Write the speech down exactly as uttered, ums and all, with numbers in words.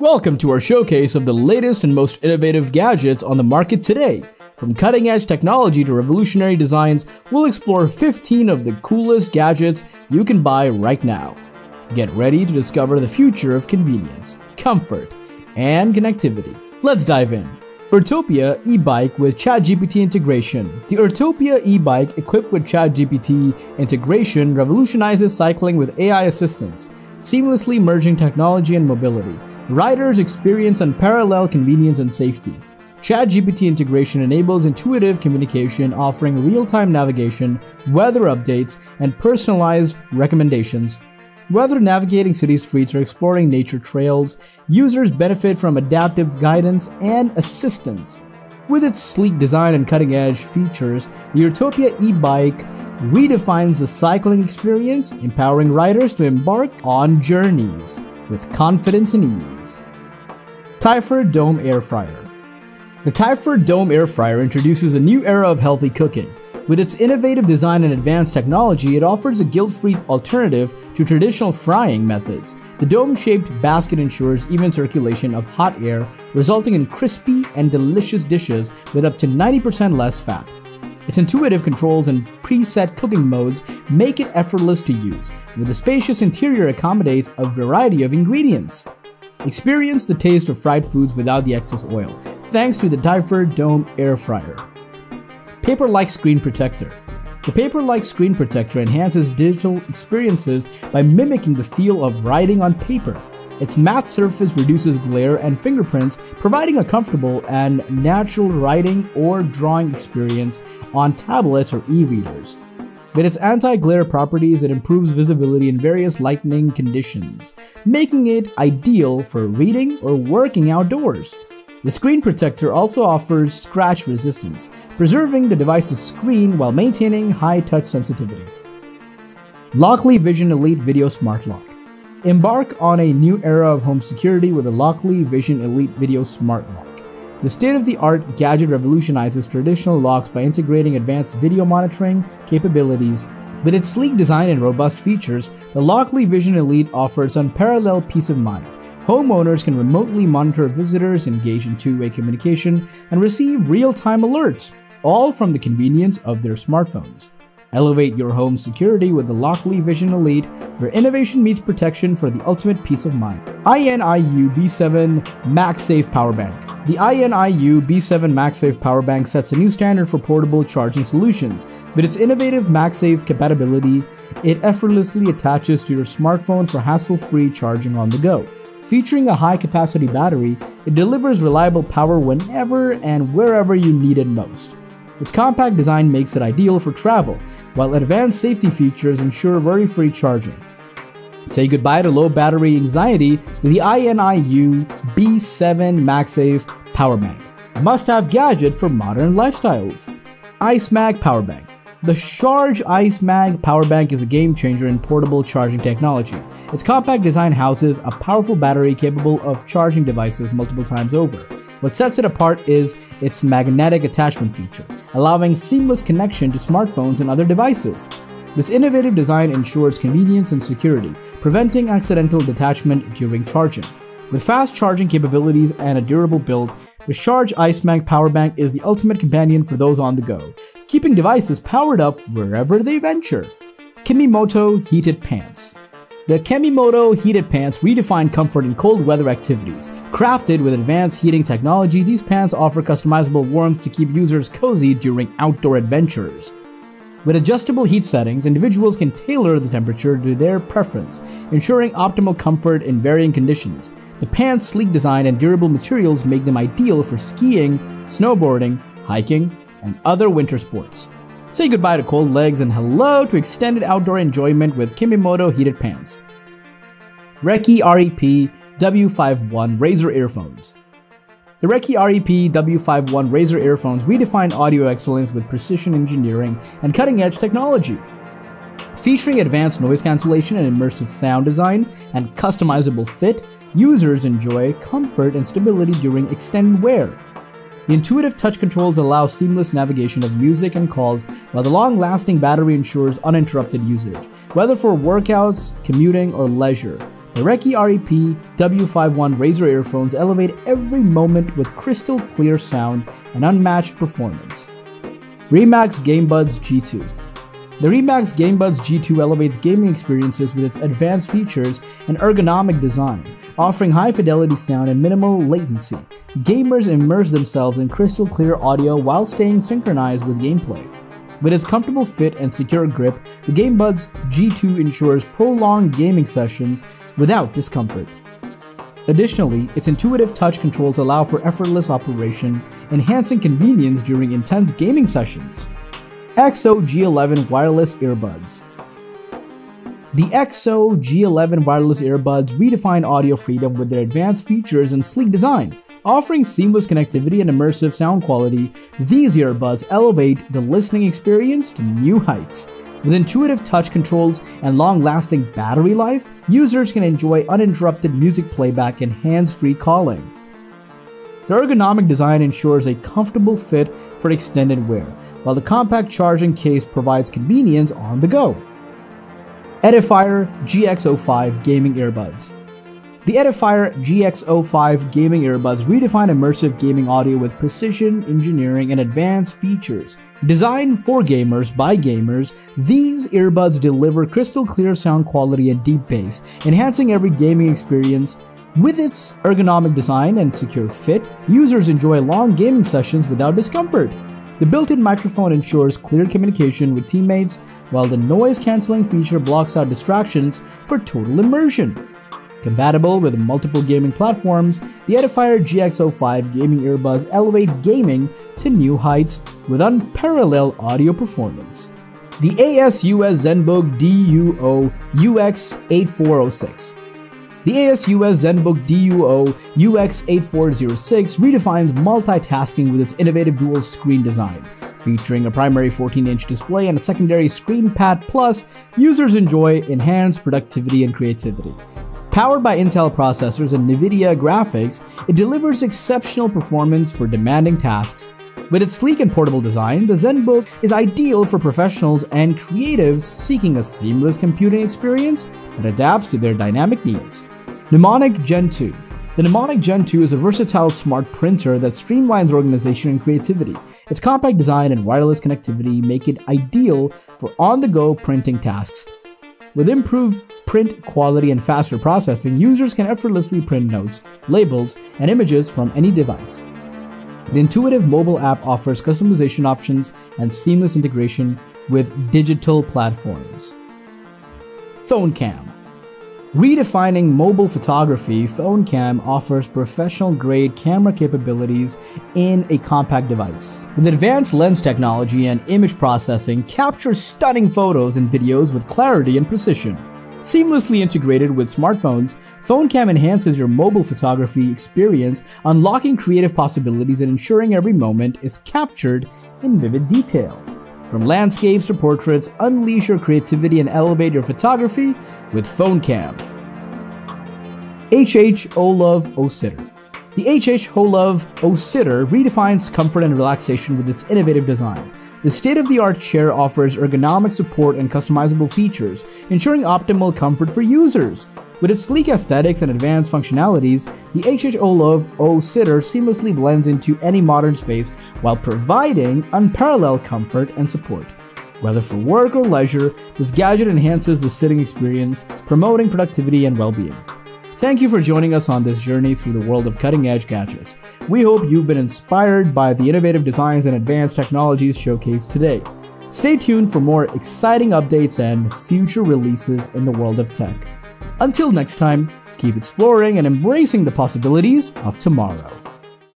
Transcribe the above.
Welcome to our showcase of the latest and most innovative gadgets on the market today. From cutting-edge technology to revolutionary designs, we'll explore fifteen of the coolest gadgets you can buy right now. Get ready to discover the future of convenience, comfort, and connectivity. Let's dive in. Urtopia e-bike with ChatGPT integration. The Urtopia e-bike equipped with ChatGPT integration revolutionizes cycling with A I assistance, seamlessly merging technology and mobility. Riders experience unparalleled convenience and safety. ChatGPT integration enables intuitive communication, offering real-time navigation, weather updates, and personalized recommendations. Whether navigating city streets or exploring nature trails, users benefit from adaptive guidance and assistance. With its sleek design and cutting-edge features, the Urtopia e-bike redefines the cycling experience, empowering riders to embark on journeys with confidence and ease. Typhur Dome Air Fryer. The Typhur Dome Air Fryer introduces a new era of healthy cooking. With its innovative design and advanced technology, it offers a guilt-free alternative to traditional frying methods. The dome-shaped basket ensures even circulation of hot air, resulting in crispy and delicious dishes with up to ninety percent less fat. Its intuitive controls and preset cooking modes make it effortless to use, with the spacious interior accommodates a variety of ingredients. Experience the taste of fried foods without the excess oil, thanks to the Typhur Dome Air Fryer. Paper-like screen protector. The paper-like screen protector enhances digital experiences by mimicking the feel of writing on paper. Its matte surface reduces glare and fingerprints, providing a comfortable and natural writing or drawing experience on tablets or e-readers. With its anti-glare properties, it improves visibility in various lighting conditions, making it ideal for reading or working outdoors. The screen protector also offers scratch resistance, preserving the device's screen while maintaining high touch sensitivity. Lockly Vision Elite Video Smart Lock. Embark on a new era of home security with the Lockly Vision Elite Video Smart Lock. The state-of-the-art gadget revolutionizes traditional locks by integrating advanced video monitoring capabilities. With its sleek design and robust features, the Lockly Vision Elite offers unparalleled peace of mind. Homeowners can remotely monitor visitors, engage in two-way communication, and receive real-time alerts, all from the convenience of their smartphones. Elevate your home security with the Lockly Vision Elite, where innovation meets protection for the ultimate peace of mind. I N I U B seven MaxSafe Power Bank. The I N I U B seven MaxSafe Power Bank sets a new standard for portable charging solutions. With its innovative MaxSafe compatibility, it effortlessly attaches to your smartphone for hassle-free charging on the go. Featuring a high-capacity battery, it delivers reliable power whenever and wherever you need it most. Its compact design makes it ideal for travel, while advanced safety features ensure worry-free charging. Say goodbye to low battery anxiety with the I N I U B seven MaxSafe Power Bank, a must-have gadget for modern lifestyles. ICEMAG Power Bank. The Charge ICEMAG Power Bank is a game-changer in portable charging technology. Its compact design houses a powerful battery capable of charging devices multiple times over. What sets it apart is its magnetic attachment feature, allowing seamless connection to smartphones and other devices. This innovative design ensures convenience and security, preventing accidental detachment during charging. With fast charging capabilities and a durable build, the Charge ICEMAG Power Bank is the ultimate companion for those on the go, keeping devices powered up wherever they venture. KEMIMOTO Heated Pants. The KEMIMOTO heated pants redefine comfort in cold weather activities. Crafted with advanced heating technology, these pants offer customizable warmth to keep users cozy during outdoor adventures. With adjustable heat settings, individuals can tailor the temperature to their preference, ensuring optimal comfort in varying conditions. The pants' sleek design and durable materials make them ideal for skiing, snowboarding, hiking, and other winter sports. Say goodbye to cold legs and hello to extended outdoor enjoyment with KEMIMOTO heated pants. Recci R E P W fifty-one RAZOR earphones. The Recci R E P W fifty-one RAZOR earphones redefine audio excellence with precision engineering and cutting-edge technology. Featuring advanced noise cancellation and immersive sound design and customizable fit, users enjoy comfort and stability during extended wear. The intuitive touch controls allow seamless navigation of music and calls, while the long-lasting battery ensures uninterrupted usage, whether for workouts, commuting, or leisure. The Recci R E P W fifty-one RAZOR earphones elevate every moment with crystal clear sound and unmatched performance. Remax Gamebuds G two. The Remax Gamebuds G two elevates gaming experiences with its advanced features and ergonomic design, offering high-fidelity sound and minimal latency. Gamers immerse themselves in crystal-clear audio while staying synchronized with gameplay. With its comfortable fit and secure grip, the Gamebuds G two ensures prolonged gaming sessions without discomfort. Additionally, its intuitive touch controls allow for effortless operation, enhancing convenience during intense gaming sessions. X O G eleven Wireless Earbuds. The X O G eleven Wireless Earbuds redefine audio freedom with their advanced features and sleek design. Offering seamless connectivity and immersive sound quality, these earbuds elevate the listening experience to new heights. With intuitive touch controls and long-lasting battery life, users can enjoy uninterrupted music playback and hands-free calling. The ergonomic design ensures a comfortable fit for extended wear, while the compact charging case provides convenience on the go. Edifier G X zero five Gaming Earbuds. The Edifier G X zero five Gaming Earbuds redefine immersive gaming audio with precision, engineering, and advanced features. Designed for gamers by gamers, these earbuds deliver crystal-clear sound quality and deep bass, enhancing every gaming experience. With its ergonomic design and secure fit, users enjoy long gaming sessions without discomfort. The built-in microphone ensures clear communication with teammates, while the noise-canceling feature blocks out distractions for total immersion. Compatible with multiple gaming platforms, the Edifier G X zero five gaming earbuds elevate gaming to new heights with unparalleled audio performance. The ASUS Zenbook D U O U X eight four zero six. The ASUS Zenbook D U O U X eight four zero six redefines multitasking with its innovative dual-screen design. Featuring a primary fourteen inch display and a secondary ScreenPad Plus, users enjoy enhanced productivity and creativity. Powered by Intel processors and NVIDIA graphics, it delivers exceptional performance for demanding tasks. With its sleek and portable design, the Zenbook is ideal for professionals and creatives seeking a seamless computing experience that adapts to their dynamic needs. Nemonic Gen two. The Nemonic Gen two is a versatile smart printer that streamlines organization and creativity. Its compact design and wireless connectivity make it ideal for on-the-go printing tasks. With improved print quality and faster processing, users can effortlessly print notes, labels, and images from any device. The intuitive mobile app offers customization options and seamless integration with digital platforms. PhoneCam. Redefining mobile photography, PhoneCam offers professional-grade camera capabilities in a compact device. With advanced lens technology and image processing, capture stunning photos and videos with clarity and precision. Seamlessly integrated with smartphones, PhoneCam enhances your mobile photography experience, unlocking creative possibilities and ensuring every moment is captured in vivid detail. From landscapes to portraits, unleash your creativity and elevate your photography with PhoneCam. H H HOLOVE O Sitter. The H H HOLOVE O Sitter redefines comfort and relaxation with its innovative design. The state-of-the-art chair offers ergonomic support and customizable features, ensuring optimal comfort for users. With its sleek aesthetics and advanced functionalities, the H H HOLOVE O Sitter seamlessly blends into any modern space while providing unparalleled comfort and support. Whether for work or leisure, this gadget enhances the sitting experience, promoting productivity and well-being. Thank you for joining us on this journey through the world of cutting-edge gadgets. We hope you've been inspired by the innovative designs and advanced technologies showcased today. Stay tuned for more exciting updates and future releases in the world of tech. Until next time, keep exploring and embracing the possibilities of tomorrow.